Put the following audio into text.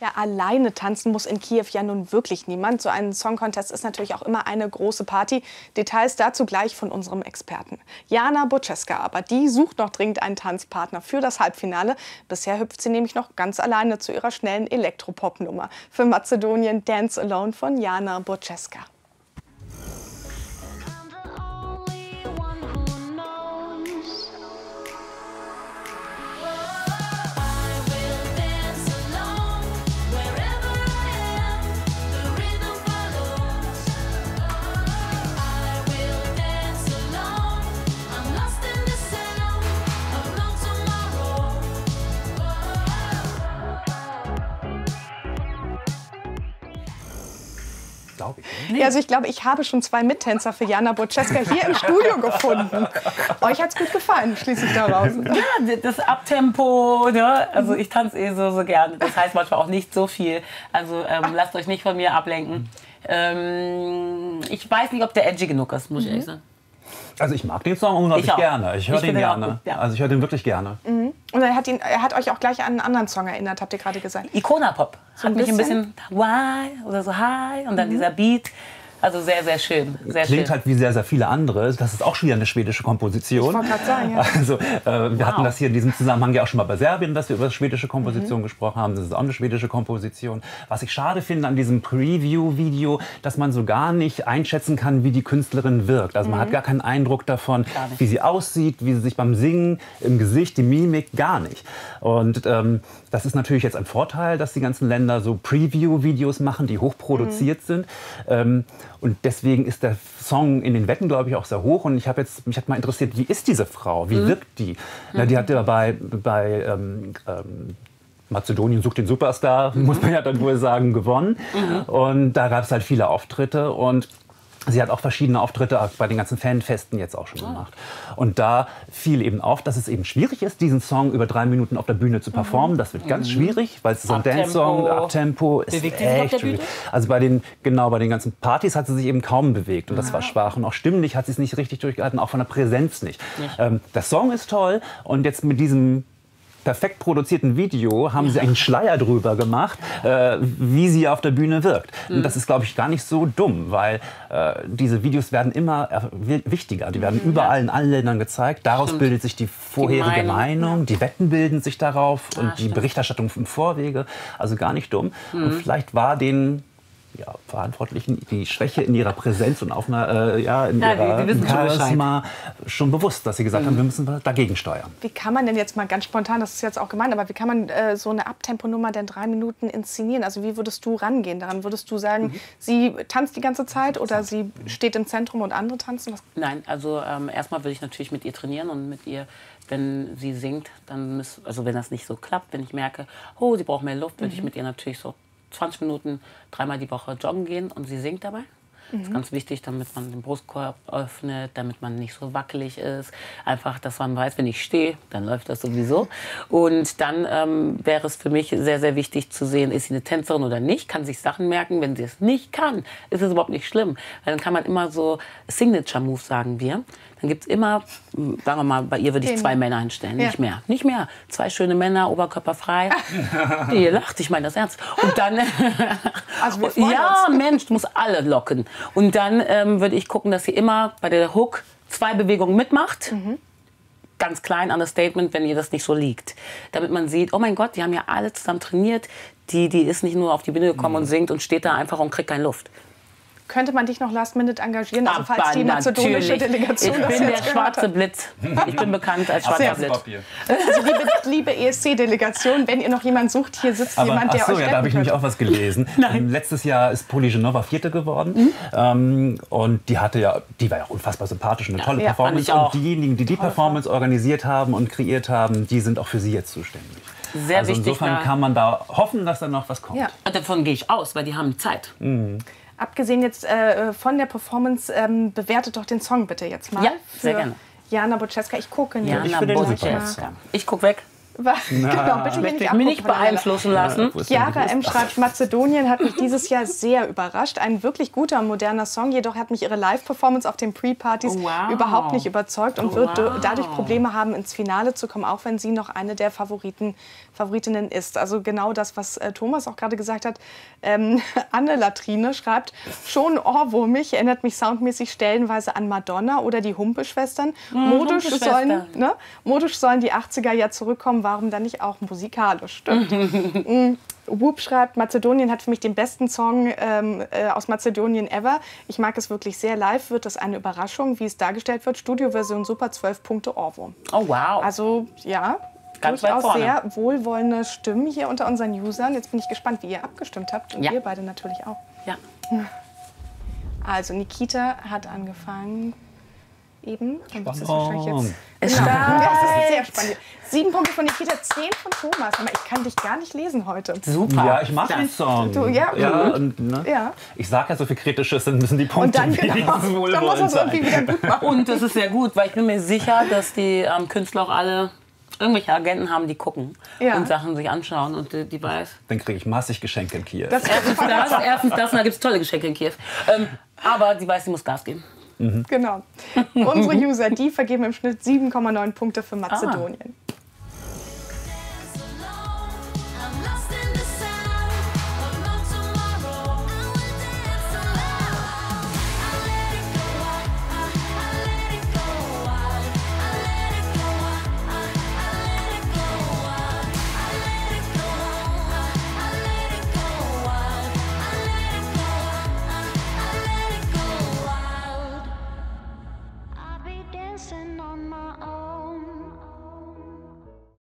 Ja, alleine tanzen muss in Kiew ja nun wirklich niemand. So ein Song-Contest ist natürlich auch immer eine große Party. Details dazu gleich von unserem Experten. Jana Burčeska aber, die sucht noch dringend einen Tanzpartner für das Halbfinale. Bisher hüpft sie nämlich noch ganz alleine zu ihrer schnellen Elektropop-Nummer. Für Mazedonien Dance Alone von Jana Burčeska. Ja, also ich glaube, ich habe schon zwei Mittänzer für Jana Burčeska hier im Studio gefunden. Euch hat's gut gefallen, schließe ich daraus. Ja, das Abtempo, ne? Also ich tanze eh so gerne. Das heißt manchmal auch nicht so viel. Also lasst euch nicht von mir ablenken. Ich weiß nicht, ob der edgy genug ist, muss ich ehrlich sagen. Also ich mag den Song unglaublich gerne. Ich höre den gerne. Ja. Also ich höre den wirklich gerne. Mhm. Und er hat euch auch gleich an einen anderen Song erinnert, habt ihr gerade gesagt. Icona Pop. So hat mich ein bisschen why oder so hi und dann dieser Beat. Also sehr, sehr schön. Sehr Klingt schön. Halt wie sehr, sehr viele andere. Das ist auch schon wieder eine schwedische Komposition. Ich wollte gerade sagen, ja. Also wir hatten das hier in diesem Zusammenhang ja auch schon mal bei Serbien, dass wir über schwedische Komposition gesprochen haben. Das ist auch eine schwedische Komposition. Was ich schade finde an diesem Preview-Video, dass man so gar nicht einschätzen kann, wie die Künstlerin wirkt. Also man hat gar keinen Eindruck davon, wie sie aussieht, wie sie sich beim Singen, im Gesicht, die Mimik, gar nicht. Und das ist natürlich jetzt ein Vorteil, dass die ganzen Länder so Preview-Videos machen, die hochproduziert sind. Und deswegen ist der Song in den Wetten, glaube ich, auch sehr hoch. Und mich hat mal interessiert, wie ist diese Frau? Wie wirkt die? Na, die hat ja bei Mazedonien sucht den Superstar, muss man ja dann wohl sagen, gewonnen. Und da gab es halt viele Auftritte. Und sie hat auch verschiedene Auftritte auch bei den ganzen Fanfesten jetzt auch schon gemacht. Und da fiel eben auf, dass es eben schwierig ist, diesen Song über 3 Minuten auf der Bühne zu performen. Das wird ganz schwierig, weil es ist ein Dance-Song, Abtempo, ist echt schwierig. Also bei den ganzen Partys hat sie sich eben kaum bewegt und das war schwach. Und auch stimmlich hat sie es nicht richtig durchgehalten, auch von der Präsenz nicht. Der Song ist toll und jetzt mit diesem perfekt produzierten Video haben sie einen Schleier drüber gemacht, wie sie auf der Bühne wirkt. Und das ist, glaube ich, gar nicht so dumm, weil diese Videos werden immer wichtiger. Die werden überall in allen Ländern gezeigt. Daraus bildet sich die vorherige Meinung. Die Wetten bilden sich darauf und die Berichterstattung im Vorwege. Also gar nicht dumm. Und vielleicht war den Verantwortlichen die Schwäche in ihrer Präsenz und in ihrem Charisma schon bewusst, dass sie gesagt haben, wir müssen dagegen steuern. Wie kann man denn jetzt mal ganz spontan, das ist jetzt auch gemeint, aber wie kann man so eine Abtempo-Nummer denn 3 Minuten inszenieren? Also wie würdest du rangehen daran? Würdest du sagen, sie tanzt die ganze Zeit oder sie steht im Zentrum und andere tanzen? Was? Nein, also erstmal will ich natürlich mit ihr trainieren und mit ihr, wenn sie singt, dann also wenn das nicht so klappt, wenn ich merke, oh, sie braucht mehr Luft, würde ich mit ihr natürlich so 20 Minuten 3-mal die Woche joggen gehen und sie singt dabei. Das ist ganz wichtig, damit man den Brustkorb öffnet, damit man nicht so wackelig ist. Einfach, dass man weiß, wenn ich stehe, dann läuft das sowieso. Und dann wäre es für mich sehr, sehr wichtig zu sehen, ist sie eine Tänzerin oder nicht, kann sich Sachen merken. Wenn sie es nicht kann, ist es überhaupt nicht schlimm. Weil dann kann man immer so Signature-Move, sagen wir. Dann gibt es immer, sagen wir mal, bei ihr würde ich 2 Männer hinstellen, nicht mehr. Nicht mehr. 2 schöne Männer, oberkörperfrei. Ihr lacht, ich meine das ernst. Und dann, also wir freuen uns. Mensch, du musst alle locken. Und dann würde ich gucken, dass sie immer bei der Hook 2 Bewegungen mitmacht. Ganz klein, Understatement, wenn ihr das nicht so liegt. Damit man sieht, oh mein Gott, die haben ja alle zusammen trainiert. Die ist nicht nur auf die Bühne gekommen und singt und steht da einfach und kriegt keine Luft. Könnte man dich noch last minute engagieren, also falls die mazedonische Delegation das jetzt gehört hat? Ich bin der schwarze Blitz. Ich bin bekannt als schwarzer Blitz. Also liebe ESC-Delegation, wenn ihr noch jemanden sucht, hier sitzt jemand, der euch retten könnte. Da habe ich nämlich auch was gelesen. Letztes Jahr ist Poly Genova 4. geworden und die war ja unfassbar sympathisch und eine tolle Performance. Und diejenigen, die die Performance organisiert haben und kreiert haben, die sind auch für sie jetzt zuständig. Sehr wichtig. Insofern kann man da hoffen, dass da noch was kommt. Und davon gehe ich aus, weil die haben Zeit. Abgesehen jetzt von der Performance, bewertet doch den Song bitte jetzt mal. Ja, sehr gerne. Jana Burčeska, ich gucke nicht. Ich gucke weg. Genau, bitte mich nicht beeinflussen lassen. Chiara M. schreibt, Mazedonien hat mich dieses Jahr sehr überrascht. Ein wirklich guter, moderner Song, jedoch hat mich ihre Live-Performance auf den Pre-Partys überhaupt nicht überzeugt und wird dadurch Probleme haben, ins Finale zu kommen, auch wenn sie noch eine der Favoritinnen ist. Also genau das, was Thomas auch gerade gesagt hat. Anne Latrine schreibt, schon ohrwurmig, erinnert mich soundmäßig stellenweise an Madonna oder die Humpe-Schwestern. Modisch sollen die 80er ja zurückkommen, warum dann nicht auch musikalisch? Stimmt. Whoop schreibt, Mazedonien hat für mich den besten Song aus Mazedonien ever. Ich mag es wirklich sehr. Live wird das eine Überraschung, wie es dargestellt wird. Studioversion super, 12 Punkte Ohrwurm. Oh, wow. Also, ja, ganz weit vorne. Sehr wohlwollende Stimmen hier unter unseren Usern. Jetzt bin ich gespannt, wie ihr abgestimmt habt. Und ihr beide natürlich auch. Ja. Also, Nikeata hat angefangen. Eben. Und das ist wahrscheinlich jetzt. Das ist sehr spannend. 7 Punkte von Nikeata, 10 von Thomas. Aber ich kann dich gar nicht lesen heute. Super. Ja, ich mag den Song. Du, ich sage ja, so viel Kritisches sind die Punkte. Und dann, dann muss man es irgendwie wieder gut machen. Und das ist sehr gut, weil ich bin mir sicher, dass die Künstler auch alle irgendwelche Agenten haben, die gucken und Sachen sich anschauen und die weiß. Dann kriege ich massig Geschenke in Kiew. Erstens das, und da gibt es tolle Geschenke in Kiew. Aber die weiß, sie muss Gas geben. Genau. Unsere User, die vergeben im Schnitt 7,9 Punkte für Mazedonien.